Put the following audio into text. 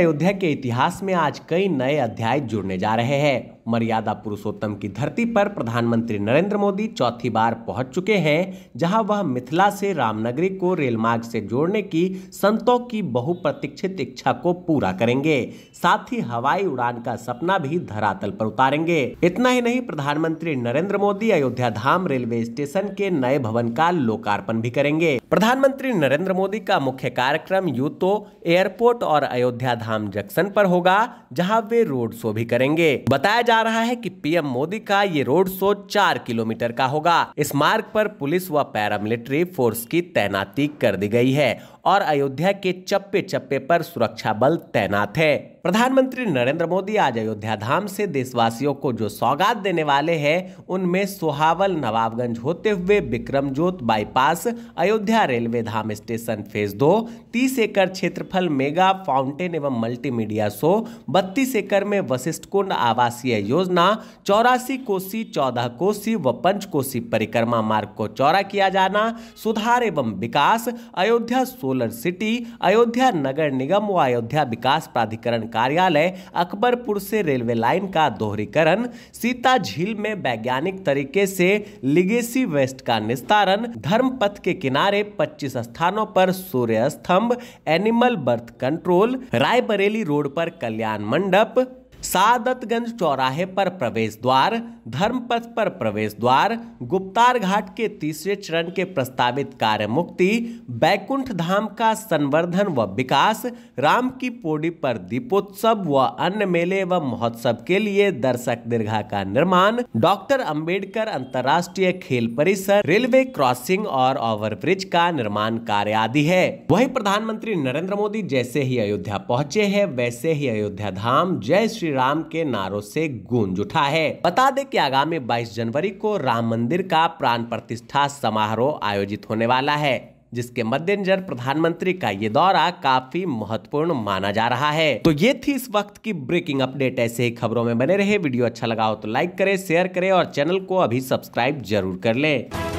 अयोध्या के इतिहास में आज कई नए अध्याय जुड़ने जा रहे हैं। मर्यादा पुरुषोत्तम की धरती पर प्रधानमंत्री नरेंद्र मोदी चौथी बार पहुंच चुके हैं, जहां वह मिथिला से रामनगरी को रेल मार्ग से जोड़ने की संतों की बहुप्रतीक्षित इच्छा को पूरा करेंगे। साथ ही हवाई उड़ान का सपना भी धरातल पर उतारेंगे। इतना ही नहीं, प्रधानमंत्री नरेंद्र मोदी अयोध्या धाम रेलवे स्टेशन के नए भवन का लोकार्पण भी करेंगे। प्रधानमंत्री नरेंद्र मोदी का मुख्य कार्यक्रम यूतो एयरपोर्ट और अयोध्या धाम जंक्शन पर होगा, जहां वे रोड शो भी करेंगे। बताया जा रहा है कि पीएम मोदी का ये रोड शो 4 किलोमीटर का होगा। इस मार्ग पर पुलिस व पैरामिलिट्री फोर्स की तैनाती कर दी गई है और अयोध्या के चप्पे चप्पे पर सुरक्षा बल तैनात है। प्रधानमंत्री नरेंद्र मोदी आज अयोध्या धाम से देशवासियों को जो सौगात देने वाले हैं, उनमें सोहावल नवाबगंज होते हुए Bikramjot bypass, Ayodhya railway Dham station phase 2, 30 एकड़ क्षेत्रफल मेगा फाउंटेन एवं मल्टीमीडिया शो, 32 एकड़ में वशिष्ठकुंड आवासीय योजना, 84 कोसी, 14 कोसी व 5 कोसी परिक्रमा मार्ग को चौड़ा किया जाना, सुधार एवं विकास, अयोध्या सोलर सिटी, अयोध्या नगर निगम व अयोध्या विकास प्राधिकरण कार्यालय, अकबरपुर से रेलवे लाइन का दोहरीकरण, सीता झील में वैज्ञानिक तरीके से लिगेसी वेस्ट का निस्तारण, धर्मपथ के किनारे 25 स्थानों पर सूर्य स्तंभ, animal birth control, Raebareli road पर कल्याण मंडप, सादतगंज चौराहे पर प्रवेश द्वार, धर्मपथ पर प्रवेश द्वार, गुप्तार घाट के तीसरे चरण के प्रस्तावित कार्य मुक्ति, बैकुंठ धाम का संवर्धन व विकास, राम की पौड़ी पर दीपोत्सव व अन्य मेले व महोत्सव के लिए दर्शक दीर्घा का निर्माण, डॉक्टर अंबेडकर अंतर्राष्ट्रीय खेल परिसर, रेलवे क्रॉसिंग और ओवरब्रिज का निर्माण कार्य आदि है। वही प्रधानमंत्री नरेंद्र मोदी जैसे ही अयोध्या पहुंचे हैं, वैसे ही अयोध्या धाम जय श्री राम के नारों से गूंज उठा है। बता दें कि आगामी 22 जनवरी को राम मंदिर का प्राण प्रतिष्ठा समारोह आयोजित होने वाला है, जिसके मद्देनजर प्रधानमंत्री का ये दौरा काफी महत्वपूर्ण माना जा रहा है। तो ये थी इस वक्त की ब्रेकिंग अपडेट। ऐसे ही खबरों में बने रहे। वीडियो अच्छा लगा हो तो लाइक करें, शेयर करें और चैनल को अभी सब्सक्राइब जरूर कर लें।